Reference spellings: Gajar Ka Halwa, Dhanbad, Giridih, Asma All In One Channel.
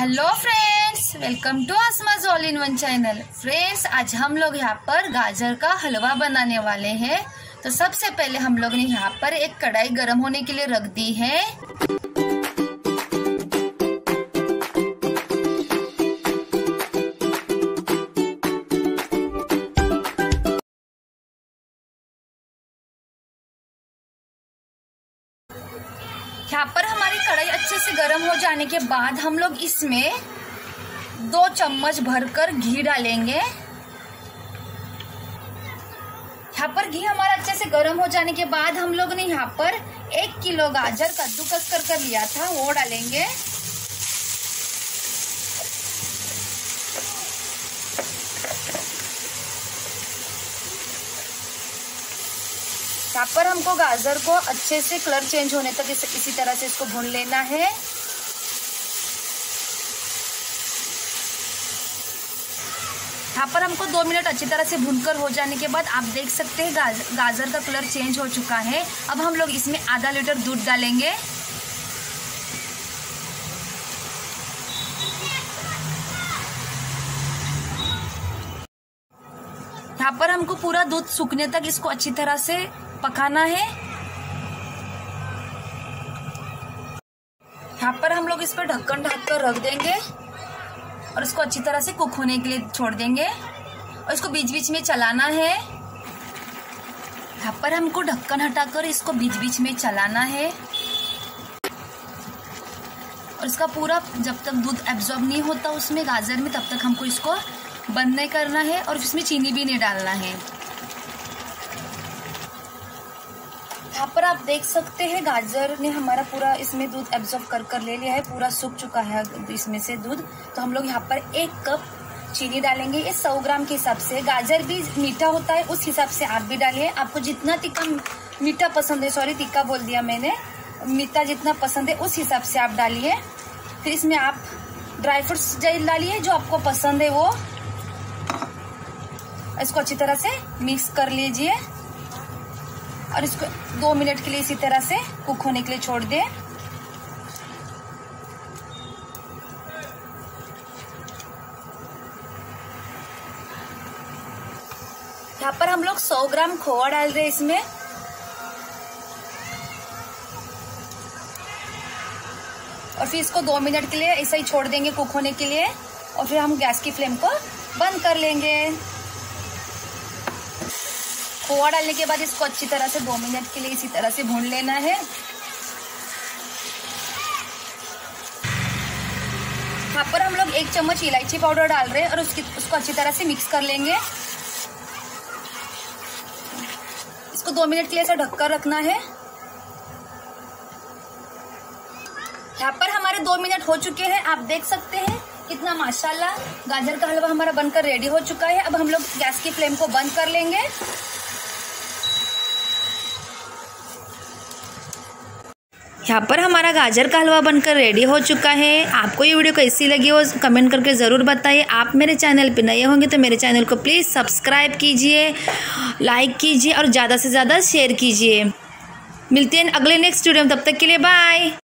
Hello friends, welcome to Asma all in one channel. Friends, आज हम लोग यहाँ पर गाजर का हलवा बनाने वाले हैं। तो सबसे पहले हम लोग ने यहाँ पर एक कढ़ाई गर्म होने के लिए रख दी है। यहाँ पर हमारी कढ़ाई अच्छे से गर्म हो जाने के बाद हम लोग इसमें 2 चम्मच भरकर घी डालेंगे। यहाँ पर घी हमारा अच्छे से गर्म हो जाने के बाद हम लोग ने यहाँ पर 1 किलो गाजर कद्दूकस कर लिया था, वो डालेंगे। यहाँ पर हमको गाजर को अच्छे से कलर चेंज होने तक इसी तरह से इसको भून लेना है। यहाँ पर हमको 2 मिनट अच्छी तरह से भूनकर हो जाने के बाद आप देख सकते हैं गाजर का कलर चेंज हो चुका है। अब हम लोग इसमें आधा लीटर दूध डालेंगे। यहाँ पर हमको पूरा दूध सूखने तक इसको अच्छी तरह से पकाना है। यहाँ पर हम लोग इस पर ढक्कन ढक कर रख देंगे और इसको अच्छी तरह से कुक होने के लिए छोड़ देंगे और इसको बीच बीच में चलाना है। यहाँ पर हमको ढक्कन हटाकर इसको बीच बीच में चलाना है और इसका पूरा जब तक दूध एब्जॉर्ब नहीं होता उसमें गाजर में, तब तक हमको इसको बंद नहीं करना है और इसमें चीनी भी नहीं डालना है। यहाँ पर आप देख सकते हैं गाजर ने हमारा पूरा इसमें दूध एब्जॉर्ब कर ले लिया है, पूरा सूख चुका है इसमें से दूध। तो हम लोग यहाँ पर 1 कप चीनी डालेंगे। ये 100 ग्राम के हिसाब से, गाजर भी मीठा होता है उस हिसाब से आप भी डालिए। आपको जितना तीखा मीठा पसंद है, सॉरी तीखा बोल दिया मैंने, मीठा जितना पसंद है उस हिसाब से आप डालिए। फिर इसमें आप ड्राई फ्रूट्स डालिए जो आपको पसंद है वो। इसको अच्छी तरह से मिक्स कर लीजिए और इसको 2 मिनट के लिए इसी तरह से कुक होने के लिए छोड़ दें। यहाँ पर हम लोग 100 ग्राम खोआ डाल रहे हैं इसमें। और फिर इसको 2 मिनट के लिए ऐसा ही छोड़ देंगे कुक होने के लिए और फिर हम गैस की फ्लेम को बंद कर लेंगे। खोआ डालने के बाद इसको अच्छी तरह से 2 मिनट के लिए इसी तरह से भून लेना है। यहाँ पर हम लोग 1 चम्मच इलायची पाउडर डाल रहे हैं और उसको अच्छी तरह से मिक्स कर लेंगे। इसको 2 मिनट के लिए ऐसा ढककर रखना है। यहाँ पर हमारे 2 मिनट हो चुके हैं। आप देख सकते हैं कितना माशाल्लाह गाजर का हलवा हमारा बनकर रेडी हो चुका है। अब हम लोग गैस की फ्लेम को बंद कर लेंगे। यहाँ पर हमारा गाजर का हलवा बनकर रेडी हो चुका है। आपको ये वीडियो कैसी लगी हो कमेंट करके ज़रूर बताइए। आप मेरे चैनल पर नए होंगे तो मेरे चैनल को प्लीज़ सब्सक्राइब कीजिए, लाइक कीजिए और ज़्यादा से ज़्यादा शेयर कीजिए। मिलते हैं अगले नेक्स्ट वीडियो में, तब तक के लिए बाय।